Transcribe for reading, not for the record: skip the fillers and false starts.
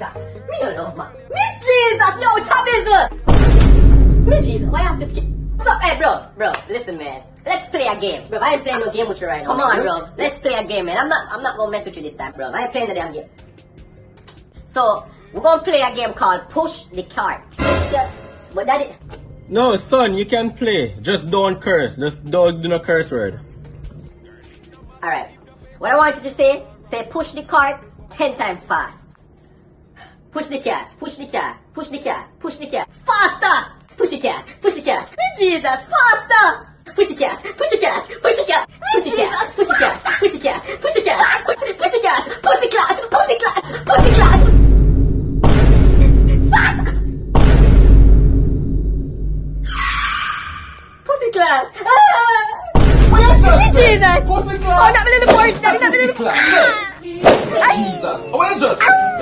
Jesus! Me no love man! Me Jesus! Yo, Chabizzle! Me Jesus! Why am this kid? What's up? Hey bro! Bro, listen man. Let's play a game. Bro, I ain't playing no game with you right now. Come on bro. Let's play a game man. I'm not gonna mess with you this time bro. I ain't playing no damn game. So, we're gonna play a game called Push the Cart. But that is... No son, you can play. Just don't curse. Just don't do no curse word. Alright. What I want you to say push the cart 10 times fast. Push the cat, push the cat, push the cat, push the cat. Faster! Push the cat, push the cat. Jesus, faster! Push the cat, push the cat, push the cat, push the cat, push the cat, push the cat, push the cat, push the cat, push the cat, push the cat, push the cat, push the cat. Faster! Push the cat. Jesus! Oh, not my little porridge, not my little... Jesus! Oh,